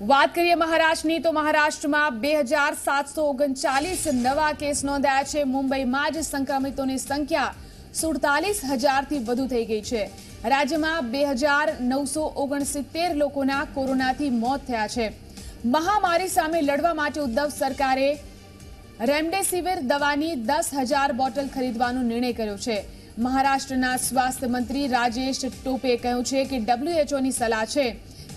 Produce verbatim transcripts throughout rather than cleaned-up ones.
વાત કરીએ મહારાષ્ટ્રની તો મહારાષ્ટ્રમાં બે હજાર સાતસો ઓગણચાલીસ નવા કેસ નોંધાયા છે। મુંબઈમાં જ સંક્રમિતોની સંખ્યા સુડતાલીસ હજારથી વધુ થઈ ગઈ છે। રાજ્યમાં બે હજાર નવસો ઓગણસિત્તેર લોકોના કોરોનાથી મોત થયા છે। મહામારી સામે લડવા માટે ઉદ્ધવ સરકારે રેમડેસિવિર દવાની દસ હજાર બોટલ ખરીદવાનો નિર્ણય કર્યો છે। મહારાષ્ટ્રના સ્વાસ્થ્ય મંત્રી રાજેશ ટોપે કહ્યું છે કે ડબલ્યુએચઓની સલાહ છે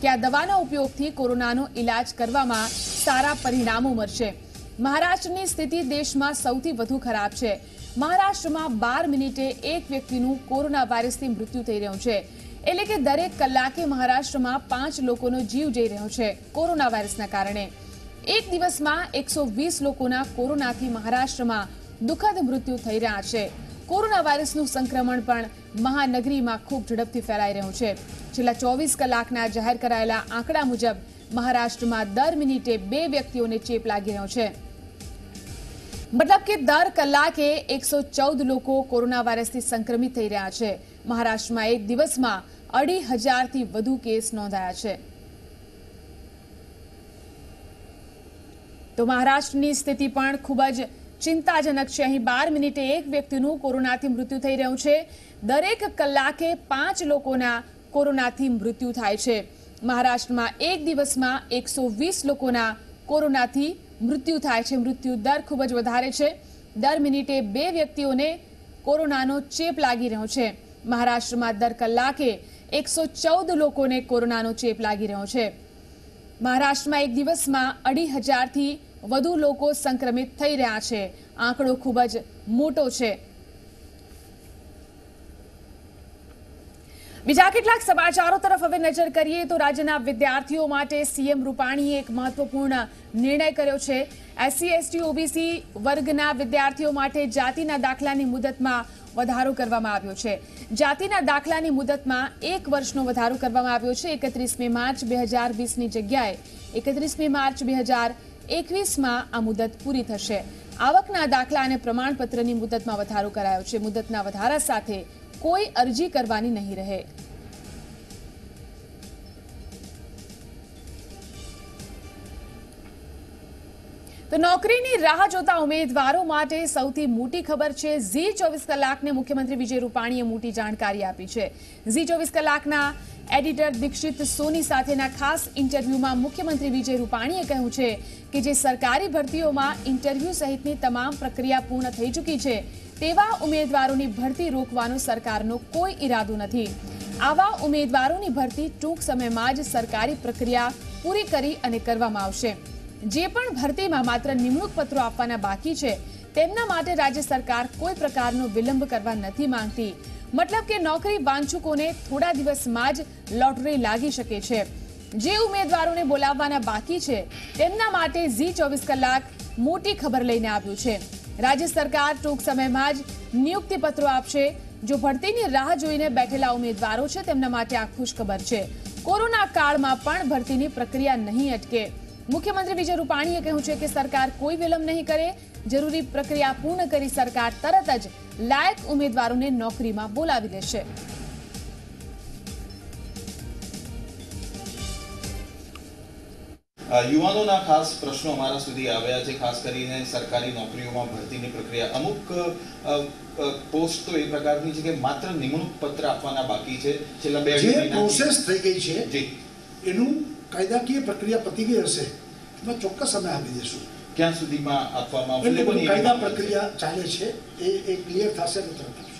કે આ દવાના ઉપયોગથી કોરોનાનો ઇલાજ કરવામાં સારા પરિણામો મળશે। મહારાષ્ટ્રની સ્થિતિ દેશમાં સૌથી વધુ ખરાબ છે। મહારાષ્ટ્રમાં બાર મિનિટે એક વ્યક્તિનું કોરોના વાયરસથી મૃત્યુ થઈ રહ્યું છે, એટલે કે દરેક કલાકે મહારાષ્ટ્રમાં પાંચ લોકોનો જીવ જઈ રહ્યો છે કોરોના વાયરસના કારણે। એક દિવસમાં એકસો વીસ લોકોના કોરોનાથી મહારાષ્ટ્રમાં દુઃખદ મૃત્યુ થઈ રહ્યા છે। કોરોના વાયરસનું સંક્રમણ પણ મહાનગરીમાં ખૂબ ઝડપથી ફેલાઈ રહ્યું છે। છેલ્લા ચોવીસ કલાકના જાહેર કરાયેલા આંકડા મુજબ મહારાષ્ટ્રમાં દર મિનિટે બે વ્યક્તિઓને ચેપ લાગી રહ્યો છે, મતલબ કે દર કલાકે એકસો ચૌદ લોકો કોરોના વાયરસથી સંક્રમિત થઈ રહ્યા છે। મહારાષ્ટ્રમાં એક દિવસમાં અઢી હજારથી વધુ કેસ નોંધાયા છે। તો મહારાષ્ટ્રની સ્થિતિ પણ ખૂબ જ ચિંતાજનક છે। અહીં બાર મિનિટે એક વ્યક્તિનું કોરોનાથી મૃત્યુ થઈ રહ્યું છે। દરેક કલાકે પાંચ લોકોના કોરોનાથી મૃત્યુ થાય છે। મહારાષ્ટ્રમાં એક દિવસમાં એકસો વીસ લોકોના કોરોનાથી મૃત્યુ થાય છે। મૃત્યુ દર ખૂબ જ વધારે છે। દર મિનિટે બે વ્યક્તિઓને કોરોનાનો ચેપ લાગી રહ્યો છે। મહારાષ્ટ્રમાં દર કલાકે એકસો ચૌદ લોકોને કોરોનાનો ચેપ લાગી રહ્યો છે। મહારાષ્ટ્રમાં એક દિવસમાં અઢી હજારથી વધુ લોકો સંક્રમિત થઈ રહ્યા છે। આંકડો ખૂબ જ મોટો છે। બીજા કેટલાક સમાચારો તરફ હવે નજર કરીએ તો રાજ્યના વિદ્યાર્થીઓ માટે સીએમ રૂપાણીએ એક મહત્વપૂર્ણ નિર્ણય કર્યો છે। એસસી એસટી ઓબીસી વર્ગના વિદ્યાર્થીઓ માટે જાતિના દાખલાની મુદતમાં વધારો કરવામાં આવ્યો છે। જાતિના દાખલાની મુદતમાં એક વર્ષનો વધારો કરવામાં આવ્યો છે। એકત્રીસમી માર્ચ બે હજાર વીસની જગ્યાએ એકત્રીસમી માર્ચ બે હજાર એકવીસમાં આ મુદત પૂરી થશે। આવકના દાખલા અને પ્રમાણપત્રની મુદતમાં વધારો કરાયો છે। મુદતના વધારા સાથે કોઈ અરજી કરવાની નહીં રહે। તો નોકરીની રાહ જોતા ઉમેદવારો માટે સૌથી મોટી ખબર છે। ઝી ચોવીસ કલાકને મુખ્યમંત્રી વિજય રૂપાણીએ મોટી જાણકારી આપી છે। ઝી ચોવીસ કલાકના એડિટર દીક્ષિત સોની સાથેના ખાસ ઇન્ટરવ્યુમાં મુખ્યમંત્રી વિજય રૂપાણીએ કહ્યું છે કે જે સરકારી ભરતીઓમાં ઇન્ટરવ્યુ સહિતની તમામ પ્રક્રિયા પૂર્ણ થઈ ચૂકી છે, તેવા ઉમેદવારોની ભરતી રોકવાનો સરકારનો કોઈ ઈરાદો નથી। આવા ઉમેદવારોની ભરતી ટૂંક સમયમાં જ સરકારી પ્રક્રિયા પૂરી કરી અને કરવામાં આવશે। જે પણ ભરતીમાં માત્ર નિમણૂક પત્રો આપવાના બાકી છે, તેમના માટે રાજ્ય સરકાર કોઈ પ્રકારનો વિલંબ કરવા નથી માંગતી। મતલબ કે નોકરી વાંચુકોને થોડા દિવસમાં જ લોટરી લાગી શકે છે। જે ઉમેદવારોને બોલાવવાના બાકી છે, તેમના માટે ઝી ચોવીસ કલાક મોટી ખબર લઈને આવ્યું છે। રાજ્ય સરકાર ટૂંક સમયમાં જ નિયુક્તિ પત્રો આપશે। જો ભરતીની રાહ જોઈને બેઠેલા ઉમેદવારો છે, તેમના માટે આ ખુશખબર છે। કોરોના કાળમાં પણ ભરતીની પ્રક્રિયા નહીં અટકે। મુખ્યમંત્રી વિજય રૂપાણીએ કહ્યું છે કે સરકાર કોઈ વિલંબ નહીં કરે। જરૂરી પ્રક્રિયા પૂર્ણ કરી સરકાર તરત જ લાયક ઉમેદવારોને નોકરીમાં બોલાવી લેશે। યુવાનોના ખાસ પ્રશ્નો અમારા સુધી આવ્યા છે, ખાસ કરીને સરકારી નોકરીઓમાં ભરતીની પ્રક્રિયા। અમુક પોસ્ટ તો એ પ્રકારની છે કે માત્ર નિમણૂક પત્ર આપવાના બાકી છે। છેલ્લા બે પ્રોસેસ થઈ ગઈ છે, એનું કાયદાકીય પ્રક્રિયા પતી ગઈ હશે, એમાં ચોક્કસ સમય આપી દઈશું। ક્યાં સુધીમાં આપવામાં આવશે? કાયદા પ્રક્રિયા ચાલે છે, એ ક્લિયર થશે તો તરત